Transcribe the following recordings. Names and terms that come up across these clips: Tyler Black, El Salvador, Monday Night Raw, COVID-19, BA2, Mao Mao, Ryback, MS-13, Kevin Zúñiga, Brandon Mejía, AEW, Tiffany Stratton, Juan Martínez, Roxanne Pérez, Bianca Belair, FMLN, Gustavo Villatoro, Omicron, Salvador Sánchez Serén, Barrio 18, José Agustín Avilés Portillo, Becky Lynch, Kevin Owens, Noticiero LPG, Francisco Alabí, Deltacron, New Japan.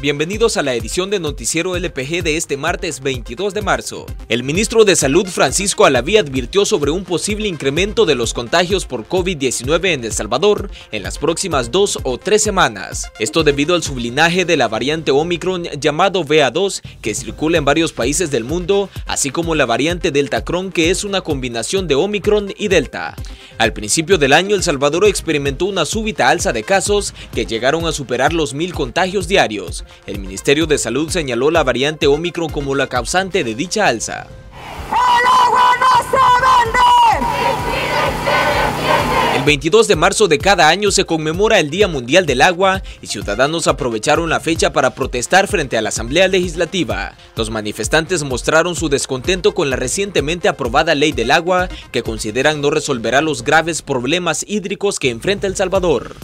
Bienvenidos a la edición de Noticiero LPG de este martes 22 de marzo. El ministro de Salud Francisco Alabí advirtió sobre un posible incremento de los contagios por COVID-19 en El Salvador en las próximas 2 o 3 semanas. Esto debido al sublinaje de la variante Omicron llamado BA2 que circula en varios países del mundo, así como la variante Deltacron que es una combinación de Omicron y Delta. Al principio del año, El Salvador experimentó una súbita alza de casos que llegaron a superar los 1000 contagios diarios. El Ministerio de Salud señaló la variante Omicron como la causante de dicha alza. El 22 de marzo de cada año se conmemora el Día Mundial del Agua y ciudadanos aprovecharon la fecha para protestar frente a la Asamblea Legislativa. Los manifestantes mostraron su descontento con la recientemente aprobada Ley del Agua, que consideran no resolverá los graves problemas hídricos que enfrenta El Salvador.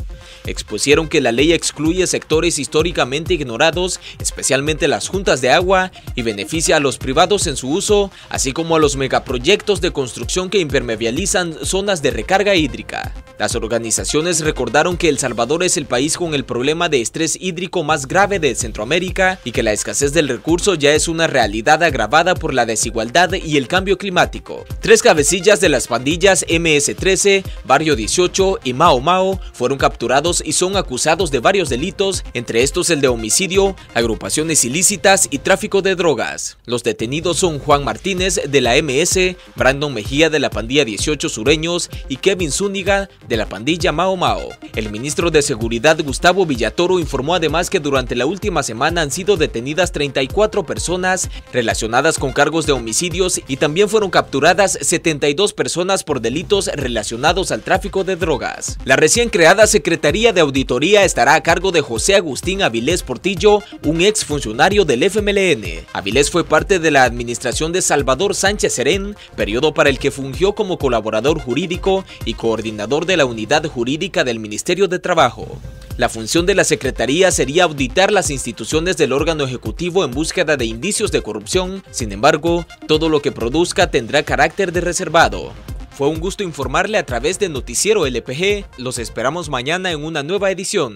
Expusieron que la ley excluye sectores históricamente ignorados, especialmente las juntas de agua, y beneficia a los privados en su uso, así como a los megaproyectos de construcción que impermeabilizan zonas de recarga hídrica. Las organizaciones recordaron que El Salvador es el país con el problema de estrés hídrico más grave de Centroamérica y que la escasez del recurso ya es una realidad agravada por la desigualdad y el cambio climático. 3 cabecillas de las pandillas MS-13, Barrio 18 y Mao Mao fueron capturados y son acusados de varios delitos, entre estos el de homicidio, agrupaciones ilícitas y tráfico de drogas. Los detenidos son Juan Martínez de la MS, Brandon Mejía de la pandilla 18 Sureños y Kevin Zúñiga de la pandilla Mao Mao. El ministro de Seguridad Gustavo Villatoro informó además que durante la última semana han sido detenidas 34 personas relacionadas con cargos de homicidios y también fueron capturadas 72 personas por delitos relacionados al tráfico de drogas. La recién creada Secretaría de Auditoría estará a cargo de José Agustín Avilés Portillo, un ex funcionario del FMLN. Avilés fue parte de la administración de Salvador Sánchez Serén, periodo para el que fungió como colaborador jurídico y coordinador de la unidad jurídica del Ministerio de Trabajo. La función de la Secretaría sería auditar las instituciones del órgano ejecutivo en búsqueda de indicios de corrupción. Sin embargo, todo lo que produzca tendrá carácter de reservado. Fue un gusto informarle a través de Noticiero LPG. Los esperamos mañana en una nueva edición.